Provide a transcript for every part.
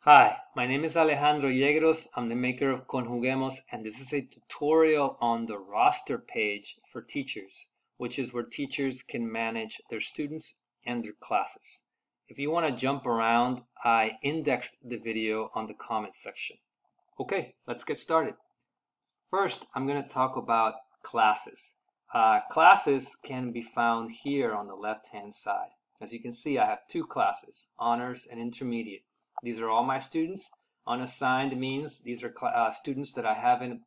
Hi, my name is Alejandro Yegros. I'm the maker of Conjuguemos, and this is a tutorial on the roster page for teachers, which is where teachers can manage their students and their classes. If you want to jump around, I indexed the video on the comments section. Okay, let's get started. First, I'm going to talk about classes. Classes can be found here on the left-hand side. As you can see, I have two classes, honors and intermediate. These are all my students. Unassigned means these are students that I haven't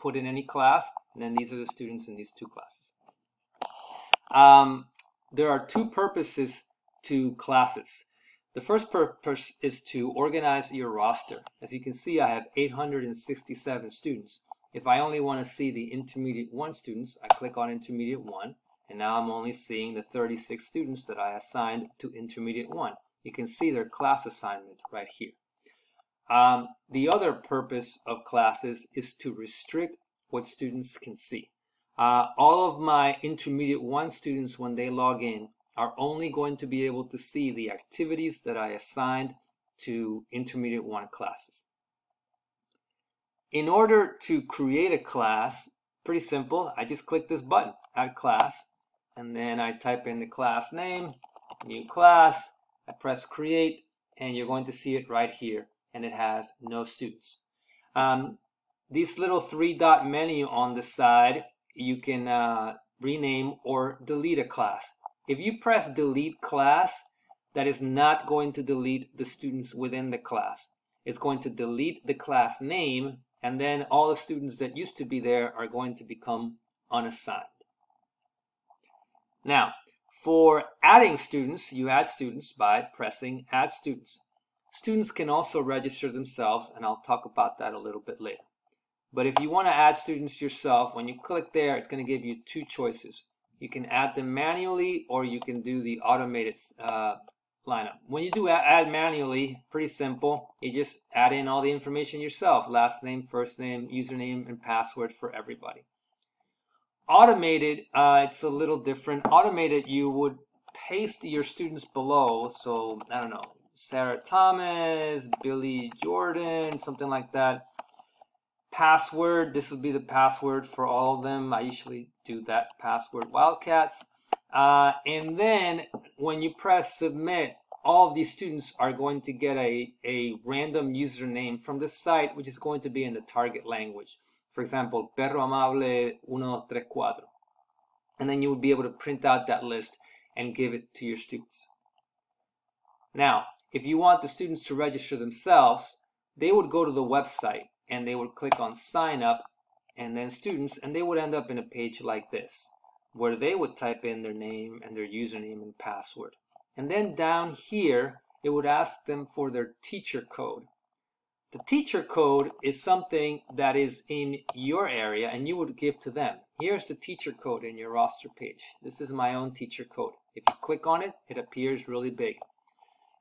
put in any class, and then these are the students in these two classes. There are two purposes to classes. The first purpose is to organize your roster. As you can see, I have 867 students. If I only want to see the intermediate one students, I click on intermediate one, and now I'm only seeing the 36 students that I assigned to intermediate one. You can see their class assignment right here. The other purpose of classes is to restrict what students can see. All of my intermediate one students, when they log in, are only going to be able to see the activities that I assigned to intermediate one classes. In order to create a class, pretty simple, I just click this button, add class, and then I type in the class name, new class, I press create, and you're going to see it right here, and it has no students. This little three-dot menu on the side, you can rename or delete a class. If you press delete class, that is not going to delete the students within the class. It's going to delete the class name, and then all the students that used to be there are going to become unassigned. Now, for adding students, you add students by pressing add students. Students can also register themselves, and I'll talk about that a little bit later. But if you want to add students yourself, when you click there, it's going to give you two choices. You can add them manually, or you can do the automated lineup. When you do add manually, pretty simple. You just add in all the information yourself, last name, first name, username, and password for everybody. Automated, it's a little different. Automated, you would paste your students below. So, I don't know, Sarah Thomas, Billy Jordan, something like that. Password, this would be the password for all of them. I usually do that password, Wildcats. And then when you press submit, all of these students are going to get a random username from the site, which is going to be in the target language. For example, Perro Amable 1234. And then you would be able to print out that list and give it to your students. Now, if you want the students to register themselves, they would go to the website and they would click on sign up and then students, and they would end up in a page like this, where they would type in their name and their username and password. And then down here, it would ask them for their teacher code. The teacher code is something that is in your area and you would give to them. Here's the teacher code in your roster page. This is my own teacher code. If you click on it, it appears really big.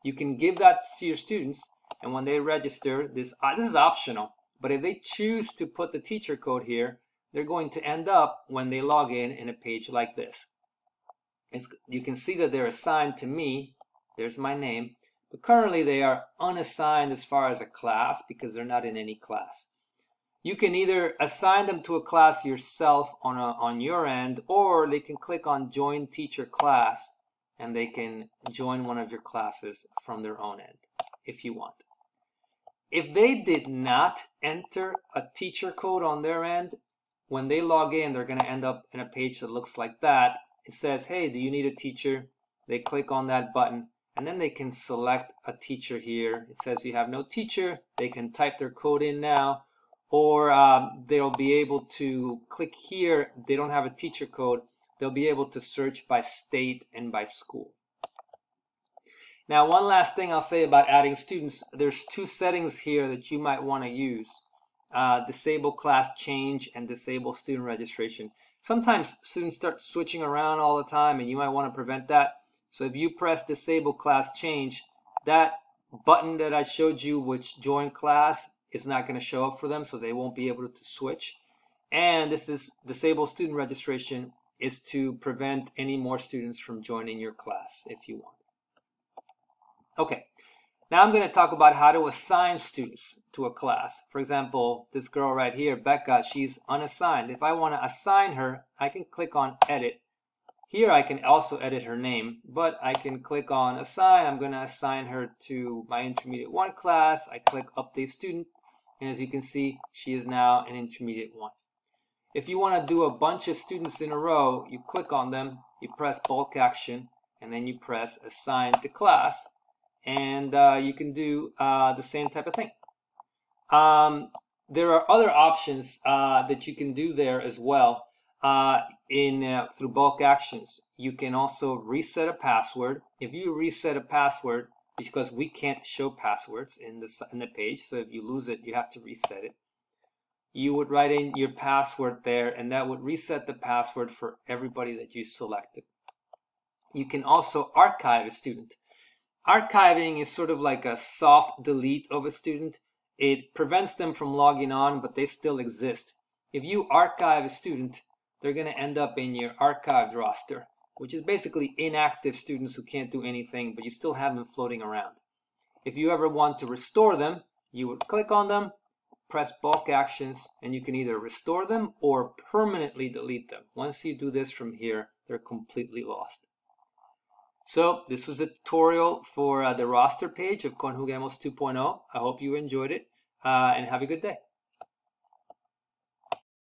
You can give that to your students, and when they register, this is optional, but if they choose to put the teacher code here, they're going to end up, when they log in a page like this. You can see that they're assigned to me. There's my name. But currently they are unassigned as far as a class because they're not in any class. You can either assign them to a class yourself on your end, or they can click on join teacher class and they can join one of your classes from their own end if you want. If they did not enter a teacher code on their end, when they log in, they're going to end up in a page that looks like that. It says, hey, do you need a teacher? They click on that button. And then they can select a teacher here. It says you have no teacher. They can type their code in now, or they'll be able to click here. They don't have a teacher code. They'll be able to search by state and by school. Now, one last thing I'll say about adding students. There's two settings here that you might want to use. Disable class change and disable student registration. Sometimes students start switching around all the time, and you might want to prevent that. So if you press disable class change, that button that I showed you, which join class, is not going to show up for them, so they won't be able to switch. And this is disable student registration, is to prevent any more students from joining your class if you want. Okay, Now I'm going to talk about how to assign students to a class. For example, this girl right here, Becca, she's unassigned. If I want to assign her, I can click on edit. Here I can also edit her name, but I can click on assign. I'm going to assign her to my Intermediate 1 class. I click update student, and as you can see, she is now an Intermediate 1. If you want to do a bunch of students in a row, you click on them, you press bulk action, and then you press assign to class. And you can do the same type of thing. There are other options that you can do there as well through bulk actions. You can also reset a password. If you reset a password, because we can't show passwords in the page, so if you lose it, you have to reset it. You would write in your password there, and that would reset the password for everybody that you selected. You can also archive a student. Archiving is sort of like a soft delete of a student. It prevents them from logging on, but they still exist. If you archive a student, they're going to end up in your archived roster, which is basically inactive students who can't do anything, but you still have them floating around. If you ever want to restore them, you would click on them, press bulk actions, and you can either restore them or permanently delete them. Once you do this from here, they're completely lost. So this was a tutorial for the roster page of Conjuguemos 2.0. I hope you enjoyed it and have a good day.